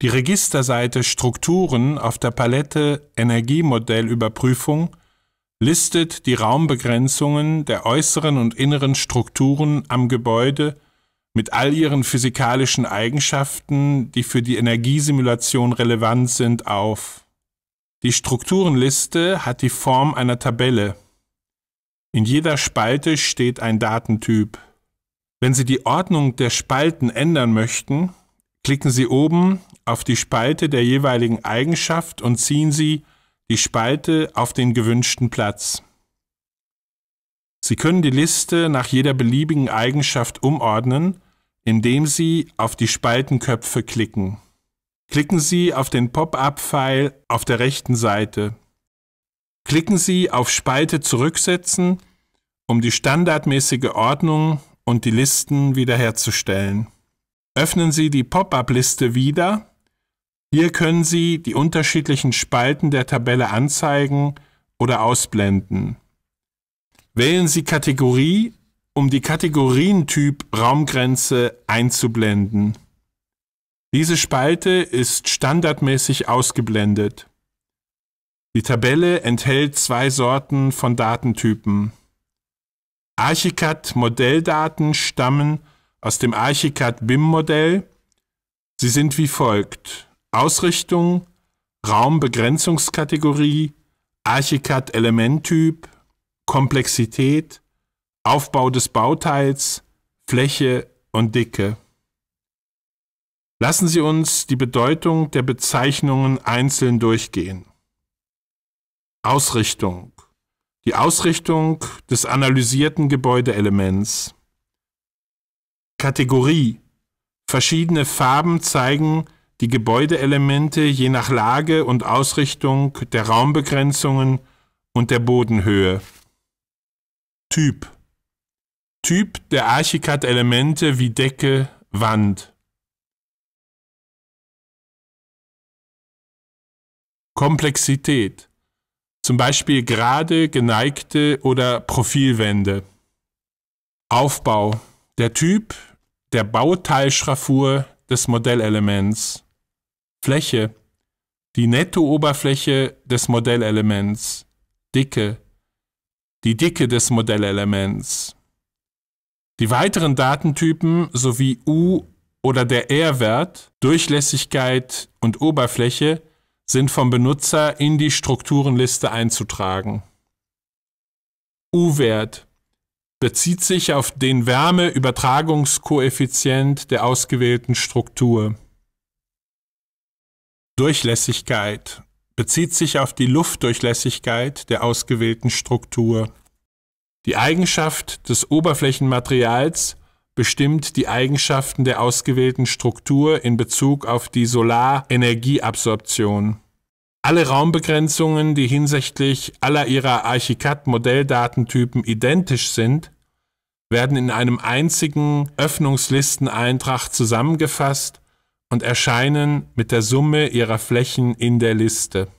Die Registerseite Strukturen auf der Palette Energiemodellüberprüfung listet die Raumbegrenzungen der äußeren und inneren Strukturen am Gebäude mit all ihren physikalischen Eigenschaften, die für die Energiesimulation relevant sind, auf. Die Strukturenliste hat die Form einer Tabelle. In jeder Spalte steht ein Datentyp. Wenn Sie die Ordnung der Spalten ändern möchten, klicken Sie oben auf die Spalte der jeweiligen Eigenschaft und ziehen Sie die Spalte auf den gewünschten Platz. Sie können die Liste nach jeder beliebigen Eigenschaft umordnen, indem Sie auf die Spaltenköpfe klicken. Klicken Sie auf den Pop-up-Pfeil auf der rechten Seite. Klicken Sie auf Spalte zurücksetzen, um die standardmäßige Ordnung und die Listen wiederherzustellen. Öffnen Sie die Pop-up-Liste wieder. Hier können Sie die unterschiedlichen Spalten der Tabelle anzeigen oder ausblenden. Wählen Sie Kategorie, um die Kategorientyp Raumgrenze einzublenden. Diese Spalte ist standardmäßig ausgeblendet. Die Tabelle enthält zwei Sorten von Datentypen. ArchiCAD-Modelldaten stammen aus dem ArchiCAD-BIM-Modell. Sie sind wie folgt: Ausrichtung, Raumbegrenzungskategorie, ArchiCAD-Elementtyp, Komplexität, Aufbau des Bauteils, Fläche und Dicke. Lassen Sie uns die Bedeutung der Bezeichnungen einzeln durchgehen. Ausrichtung. Die Ausrichtung des analysierten Gebäudeelements. Kategorie. Verschiedene Farben zeigen die Gebäudeelemente je nach Lage und Ausrichtung der Raumbegrenzungen und der Bodenhöhe. Typ. Typ der ArchiCAD-Elemente wie Decke, Wand. Komplexität. Zum Beispiel gerade, geneigte oder Profilwände. Aufbau. Der Typ der Bauteilschraffur des Modellelements. Fläche. Die Nettooberfläche des Modellelements. Dicke. Die Dicke des Modellelements. Die weiteren Datentypen sowie U- oder der R-Wert, Durchlässigkeit und Oberfläche sind vom Benutzer in die Strukturenliste einzutragen. U-Wert bezieht sich auf den Wärmeübertragungskoeffizient der ausgewählten Struktur. Durchlässigkeit bezieht sich auf die Luftdurchlässigkeit der ausgewählten Struktur. Die Eigenschaft des Oberflächenmaterials bestimmt die Eigenschaften der ausgewählten Struktur in Bezug auf die Solarenergieabsorption. Alle Raumbegrenzungen, die hinsichtlich aller ihrer ArchiCAD-Modelldatentypen identisch sind, werden in einem einzigen Öffnungslisteneintrag zusammengefasst und erscheinen mit der Summe ihrer Flächen in der Liste.